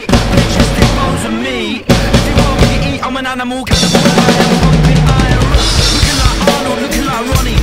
feet. Bitches, just take bones of me. If they want me to eat, I'm an animal. Cause I'm a fire, I'm a big iron. Looking like Arnold, looking like Ronnie.